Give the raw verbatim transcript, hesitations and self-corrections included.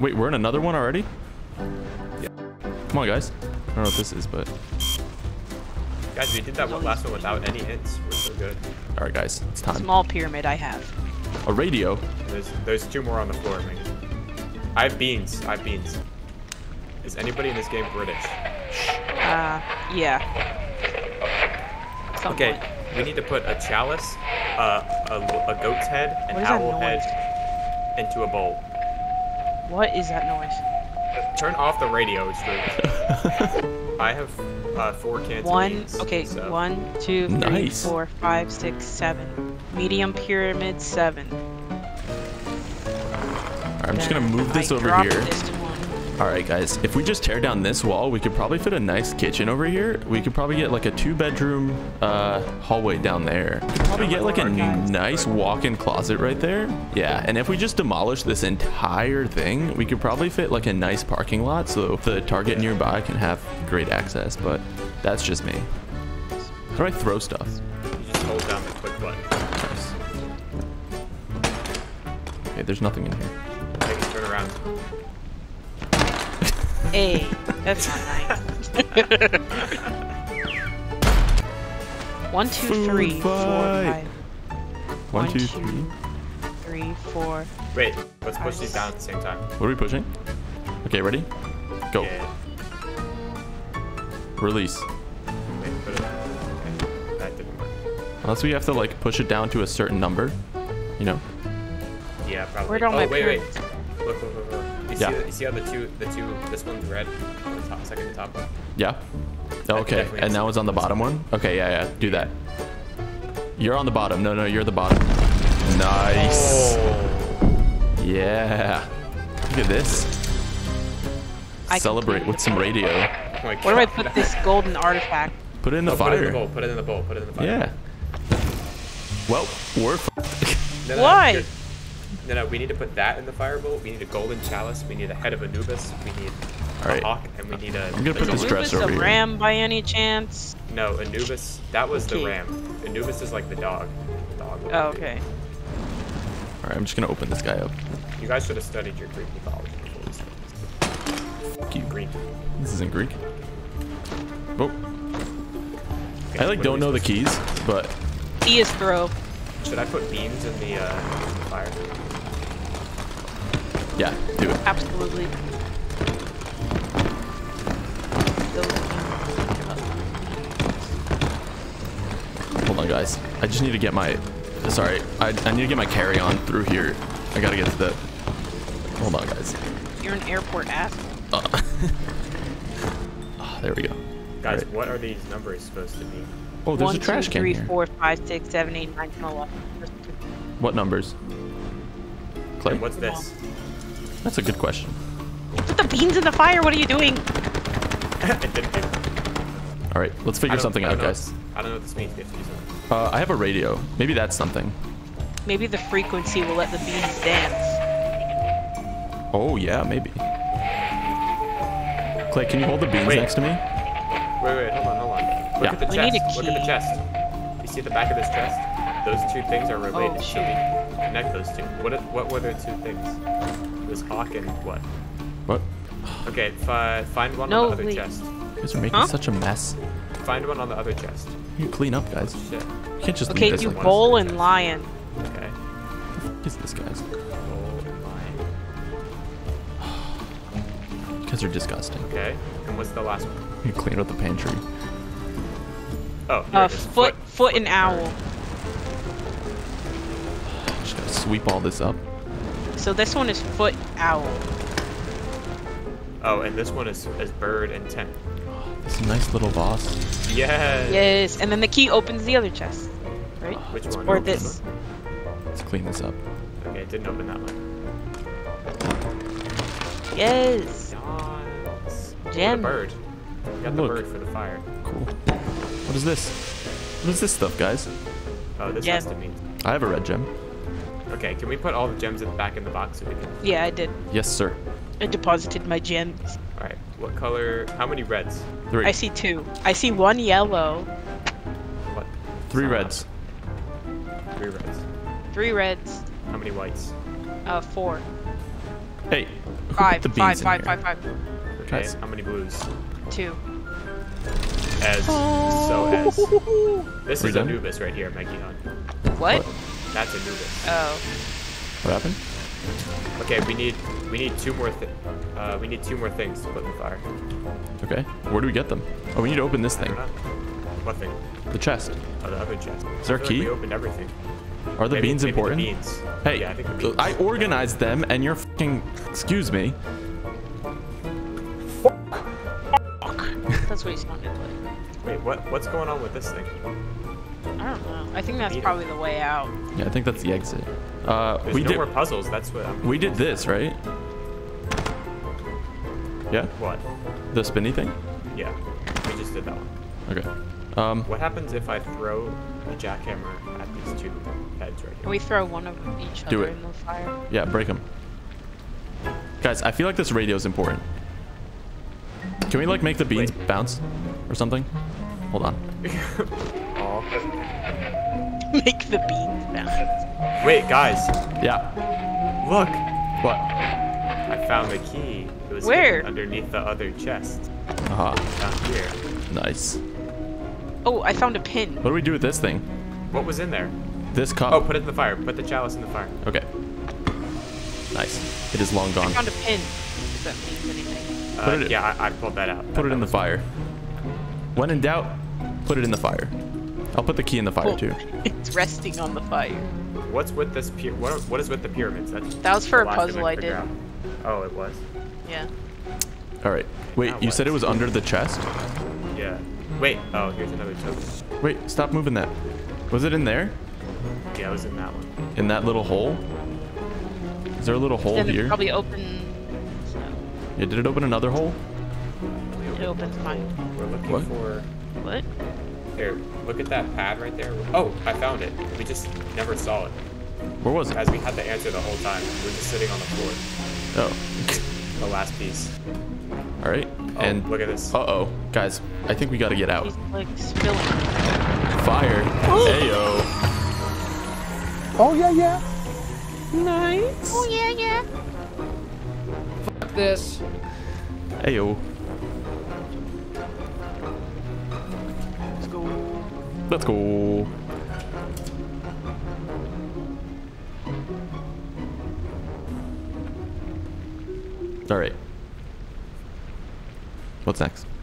Wait, we're in another one already? Yeah. Come on, guys. I don't know what this is, but... Guys, we did that one last one without any hits. We're so good. All right, guys, it's time. Small pyramid I have. A radio? There's, there's two more on the floor, man. I have beans. I have beans. Is anybody in this game British? Uh, yeah. Some okay, point. We need to put a chalice, uh, a, a goat's head, an owl head into a bowl. What is that noise? Turn off the radio, Drew. I have uh, four cans one, of beans, okay, so. one, two, three, nice. four, five, six, seven. Medium pyramid, seven. Alright, I'm just gonna move this I over here. This Alright guys, if we just tear down this wall, we could probably fit a nice kitchen over here. We could probably get like a two bedroom uh, hallway down there. We could probably get like a nice walk-in closet right there. Yeah, and if we just demolish this entire thing, we could probably fit like a nice parking lot so the target nearby can have great access, but that's just me. How do I throw stuff? You just hold down the quick button. Nice. Okay, there's nothing in here. I can turn around. Hey, that's not nice. One, two, Food three, fight. four, five. One, two, three. Three, four. Wait, let's push these down at the same time. What are we pushing? Okay, ready? Go. Yeah. Release. Wait, put it down. Okay. That didn't work. Unless we have to like push it down to a certain number, you know? Yeah, probably. Where'd all oh, my wait, wait. Look, look, look, look. You, yeah. see, you see how the two, the two, this one's red, on the top, second to top one? Yeah. Okay, and now it's on the bottom one? Okay, yeah, yeah, do that. You're on the bottom. No, no, you're the bottom. Nice. Oh. Yeah. Look at this. I Celebrate with some radio. Where do I put this golden artifact? Put it in the oh, fire. Put it in the bowl, put it in the bowl, put it in the fire. Yeah. Well, we're f no, no, Why? Good. No, no, we need to put that in the firebolt. We need a golden chalice. We need a head of Anubis. We need a right. hawk, and we need a... I'm going to put this dress over here. A ram by any chance? No, Anubis. That was okay. the ram. Anubis is like the dog. dog oh, okay. All right, I'm just going to open this guy up. You guys should have studied your Greek mythology before we started. You Greek. This isn't Greek. Oh. Okay, I, like, don't know the keys, to... but... Key is throw. Should I put beams in the, uh, in the fire? Yeah, do it. Absolutely. Hold on, guys. I just need to get my... Sorry. I, I need to get my carry-on through here. I gotta get to the... Hold on, guys. You're an airport asshole. Uh. Oh, there we go. Guys, right. What are these numbers supposed to be? Oh, there's One, a trash two, can three, here. four, five, six, seven, eight, nine, ten, eleven. What numbers? Clay? What's this? That's a good question. Put the beans in the fire. What are you doing? All right, let's figure something out, guys. I don't know what this means. Uh, I have a radio. Maybe that's something. Maybe the frequency will let the beans dance. Oh yeah, maybe. Clay, can you hold the beans wait. next to me? Wait, wait, hold on, hold on. Look yeah. at the we chest. Need a key. Look at the chest. You see the back of this chest? Those two things are related. Oh, should we connect those two? What? If, what were the two things? This hawk and what? What? Okay, fi find one no, on the other please. chest. You guys are making huh? such a mess. Find one on the other chest. You clean up, guys. Oh, shit. You can't just okay, leave you this like bowl and lion. Okay. What is this, guys? Bowl and lion. You guys are disgusting. Okay. And what's the last one? You clean up the pantry. Oh. Here uh, it is. Foot, foot, foot and owl. Just gotta sweep all this up. So this one is foot owl. Oh, and this one is, is bird and tent. Oh, this is a nice little boss. Yes. Yes, and then the key opens the other chest, right? Oh, which one? Or this. Let's clean this up. Okay, it didn't open that one. Yes. Gem. Oh, the bird. We got Look. the bird for the fire. Cool. What is this? What is this stuff, guys? Oh, this gem. has to be. I have a red gem. Okay, can we put all the gems in the back in the box so we can... Yeah, I did. Yes, sir. I deposited my gems. All right, what color... How many reds? Three. I see two. I see one yellow. What? Three reds. Three reds. Three reds. How many whites? Uh, four. Hey, who five, put the beans five, in five, five, five, Okay, That's... how many blues? Two. As, oh. so as. This We're is done? Anubis right here, Mikey Hunt. What? what? That's Anubis. Oh. What happened? Okay, we need we need two more things. Uh, we need two more things to put in the fire. Okay. Where do we get them? Oh, we need to open this thing. What thing? The chest. Oh, the other chest. Is there a key? Like we opened everything. Are the maybe, beans maybe important? The beans. Hey, yeah, I, think the beans. I organized yeah. them, and you're fucking. Excuse me. Fuck. Fuck. That's what you sounded like. Wait, what? What's going on with this thing? I don't know. I think that's probably the way out. Yeah, I think that's the exit. Uh, There's we no did more puzzles. That's what. I'm we did this, right? Yeah. What? The spinny thing. Yeah. We just did that one. Okay. Um, what happens if I throw a jackhammer at these two heads right here? We throw one of each other in the fire. Yeah, break them. Guys, I feel like this radio is important. Can we like make the beans Wait. bounce or something? Hold on. Make the beans bounce. Wait, guys. Yeah. Look. What? I found the key. It was Where? underneath the other chest. Ah. Down here. Nice. Oh, I found a pin. What do we do with this thing? What was in there? This cup. Oh, put it in the fire. Put the chalice in the fire. Okay. Nice. It is long gone. I found a pin. Does that mean anything? Uh, it, yeah, I, I pulled that out. Put that it in the fire. When in doubt, put it in the fire. I'll put the key in the fire, oh, too. It's resting on the fire. What's with this? What, are, what is with the pyramids? That's that was for a puzzle I did. Out. Oh, it was? Yeah. All right. Wait, now you what? said it was under the chest? Yeah. Wait, oh, here's another token. Wait, stop moving that. Was it in there? Yeah, it was in that one. In that little hole? Is there a little hole here? It probably open... So. Yeah, did it open another hole? It opens mine. We're looking what? for... What? Here, look at that pad right there. Oh, I found it. We just never saw it. Where was it? As we had the answer the whole time. We were just sitting on the floor. Oh. The last piece. All right. Oh, and look at this. Uh-oh. Guys, I think we got to get out. He's like spilling. Fire. Ayo. Oh, yeah, yeah. Nice. Oh, yeah, yeah. Fuck this. Ayo. Let's go. Let's go. All right. What's next?